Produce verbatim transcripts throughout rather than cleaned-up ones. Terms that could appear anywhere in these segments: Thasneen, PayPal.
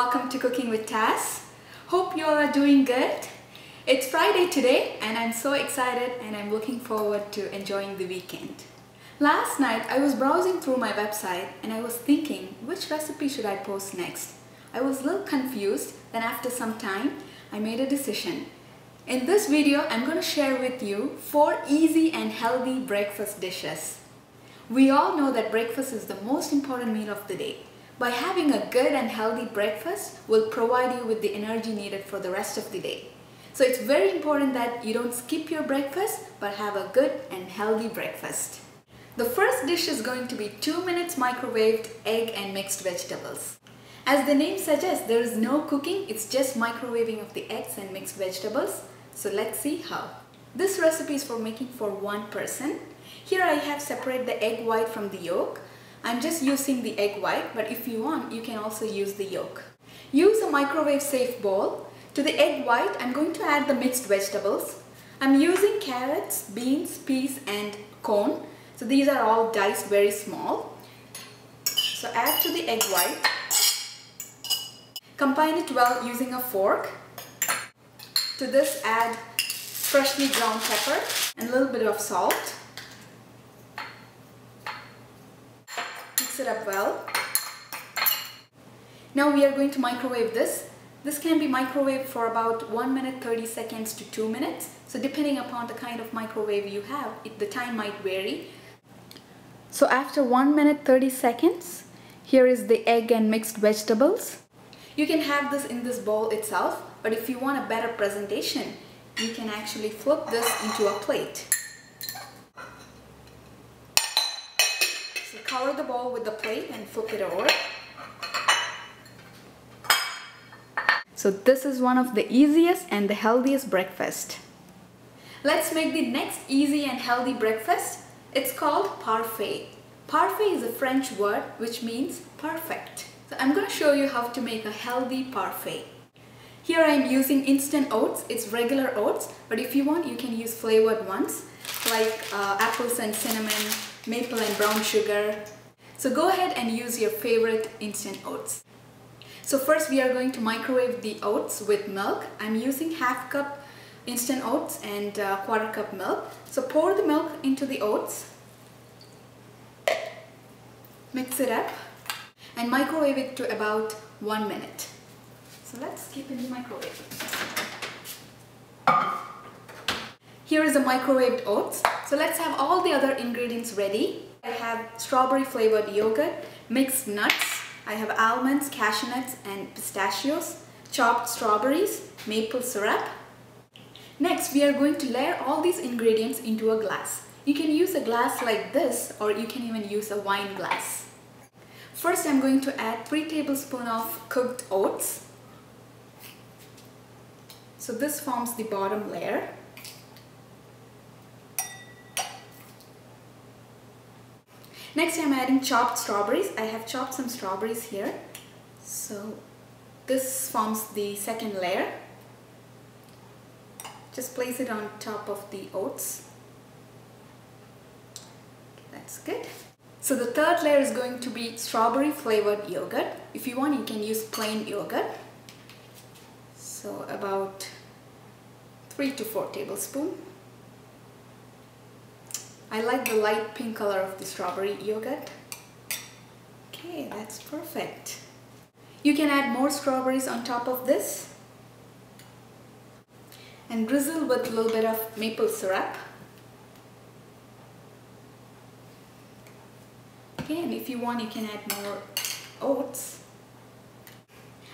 welcome to Cooking with Thas. Hope you all are doing good. It's Friday today and I'm so excited and I'm looking forward to enjoying the weekend. Last night I was browsing through my website and I was thinking, which recipe should I post next? I was a little confused, then after some time I made a decision. In this video I'm going to share with you four easy and healthy breakfast dishes. We all know that breakfast is the most important meal of the day. By having a good and healthy breakfast will provide you with the energy needed for the rest of the day. So it's very important that you don't skip your breakfast but have a good and healthy breakfast. The first dish is going to be two minutes microwaved egg and mixed vegetables. As the name suggests, there is no cooking, it's just microwaving of the eggs and mixed vegetables. So let's see how. This recipe is for making for one person. Here I have separated the egg white from the yolk. I'm just using the egg white, but if you want, you can also use the yolk. Use a microwave safe bowl. To the egg white, I'm going to add the mixed vegetables. I'm using carrots, beans, peas and corn. So these are all diced very small. So add to the egg white. Combine it well using a fork. To this add freshly ground pepper and a little bit of salt. Mix it up well. Now we are going to microwave this. This can be microwaved for about one minute thirty seconds to two minutes. So depending upon the kind of microwave you have, it, the time might vary. So after one minute thirty seconds, here is the egg and mixed vegetables. You can have this in this bowl itself, but if you want a better presentation, you can actually flip this into a plate. So cover the bowl with the plate and flip it over. So this is one of the easiest and the healthiest breakfast. Let's make the next easy and healthy breakfast. It's called parfait. Parfait is a French word which means perfect. So I'm going to show you how to make a healthy parfait. Here I am using instant oats. It's regular oats, but if you want you can use flavored ones like uh, apples and cinnamon, maple and brown sugar. So go ahead and use your favorite instant oats. So first we are going to microwave the oats with milk. I'm using half cup instant oats and uh, quarter cup milk. So pour the milk into the oats, mix it up and microwave it to about one minute. So let's keep it in the microwave. Here is the microwaved oats. So let's have all the other ingredients ready. I have strawberry flavored yogurt, mixed nuts, I have almonds, cashew nuts and pistachios, chopped strawberries, maple syrup. Next, we are going to layer all these ingredients into a glass. You can use a glass like this or you can even use a wine glass. First, I'm going to add three tablespoons of cooked oats. So this forms the bottom layer. Next I'm adding chopped strawberries. I have chopped some strawberries here. So this forms the second layer. Just place it on top of the oats. Okay, that's good. So the third layer is going to be strawberry flavored yogurt. If you want you can use plain yogurt. So about three to four tablespoons. I like the light pink color of the strawberry yogurt. Okay, that's perfect. You can add more strawberries on top of this and drizzle with a little bit of maple syrup. Okay, and if you want you can add more oats.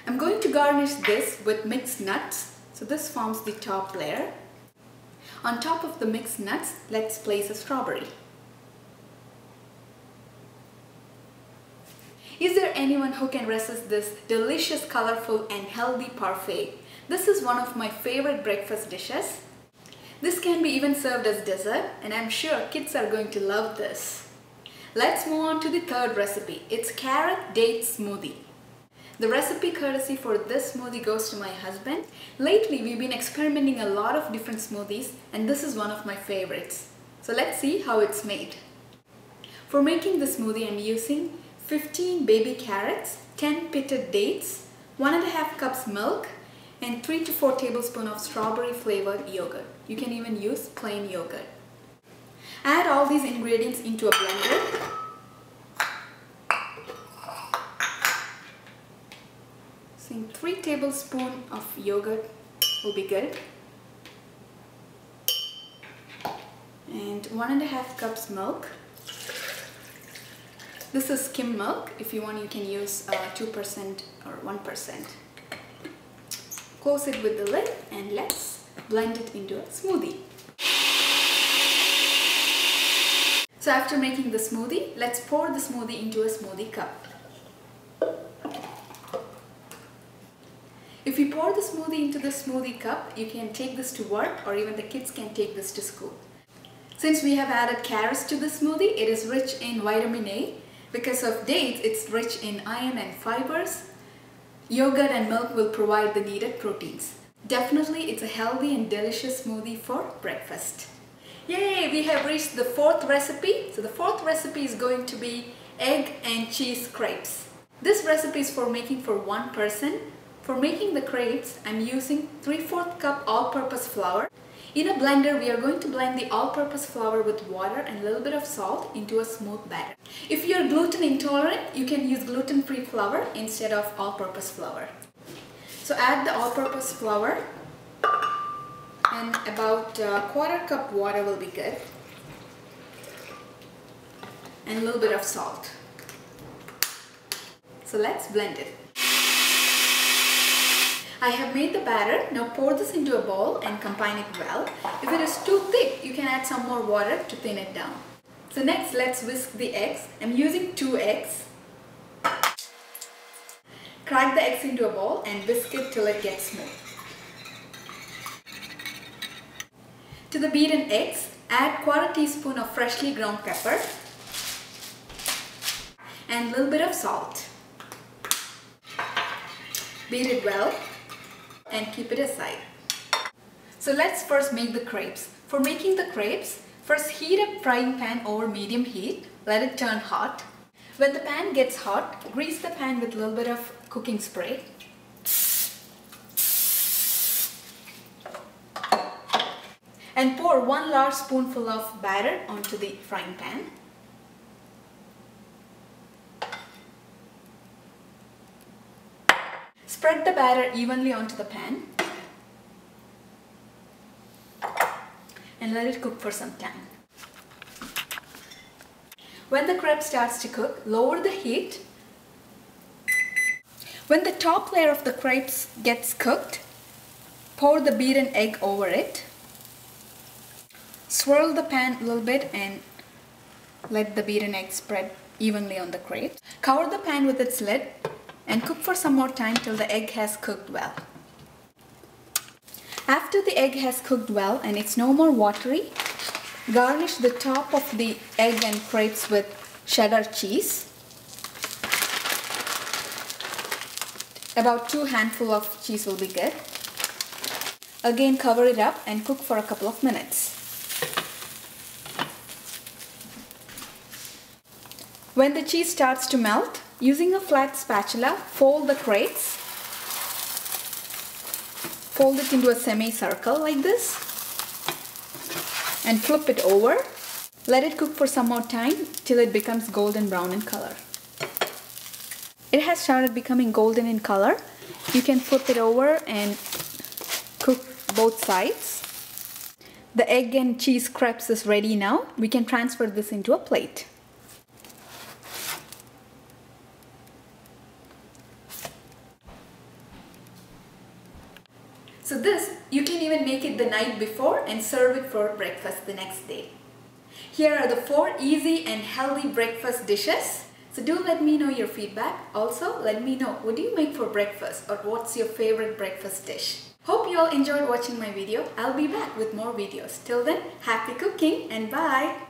I'm going to garnish this with mixed nuts. So this forms the top layer. On top of the mixed nuts, let's place a strawberry. Is there anyone who can resist this delicious, colorful and healthy parfait? This is one of my favorite breakfast dishes. This can be even served as dessert and I'm sure kids are going to love this. Let's move on to the third recipe. It's carrot date smoothie. The recipe courtesy for this smoothie goes to my husband. Lately we've been experimenting a lot of different smoothies and this is one of my favorites. So let's see how it's made. For making the smoothie I'm using fifteen baby carrots, ten pitted dates, one and a half cups milk, and three to four tablespoons of strawberry flavored yogurt. You can even use plain yogurt. Add all these ingredients into a blender. So three tablespoons of yogurt will be good. And one and a half cups milk. This is skim milk. If you want, you can use uh, two percent or one percent. Close it with the lid and let's blend it into a smoothie. So after making the smoothie, let's pour the smoothie into a smoothie cup. If you pour the smoothie into the smoothie cup, you can take this to work or even the kids can take this to school. Since we have added carrots to the smoothie, it is rich in vitamin A. Because of dates, it's rich in iron and fibers. Yogurt and milk will provide the needed proteins. Definitely, it's a healthy and delicious smoothie for breakfast. Yay! We have reached the fourth recipe. So the fourth recipe is going to be egg and cheese crepes. This recipe is for making for one person. For making the crepes, I'm using three fourths cup all-purpose flour. In a blender, we are going to blend the all-purpose flour with water and a little bit of salt into a smooth batter. If you are gluten intolerant, you can use gluten-free flour instead of all-purpose flour. So add the all-purpose flour and about a quarter cup water will be good and a little bit of salt. So let's blend it. I have made the batter. Now pour this into a bowl and combine it well. If it is too thick, you can add some more water to thin it down. So next, let's whisk the eggs. I'm using two eggs. Crack the eggs into a bowl and whisk it till it gets smooth. To the beaten eggs, add quarter teaspoon of freshly ground pepper and a little bit of salt. Beat it well and keep it aside. So let's first make the crepes. For making the crepes, first heat a frying pan over medium heat. Let it turn hot. When the pan gets hot, grease the pan with a little bit of cooking spray. And pour one large spoonful of batter onto the frying pan. Spread the batter evenly onto the pan and let it cook for some time. When the crepe starts to cook, lower the heat. When the top layer of the crepes gets cooked, pour the beaten egg over it. Swirl the pan a little bit and let the beaten egg spread evenly on the crepe. Cover the pan with its lid and cook for some more time till the egg has cooked well. After the egg has cooked well and it's no more watery, garnish the top of the egg and crepes with cheddar cheese. About two handfuls of cheese will be good. Again, cover it up and cook for a couple of minutes. When the cheese starts to melt, using a flat spatula, fold the crepes. Fold it into a semicircle like this and flip it over. Let it cook for some more time till it becomes golden brown in color. It has started becoming golden in color. You can flip it over and cook both sides. The egg and cheese crepes is ready now. We can transfer this into a plate. So this, you can even make it the night before and serve it for breakfast the next day. Here are the four easy and healthy breakfast dishes. So do let me know your feedback. Also, let me know, what do you make for breakfast or what's your favorite breakfast dish? Hope you all enjoyed watching my video. I'll be back with more videos. Till then, happy cooking and bye!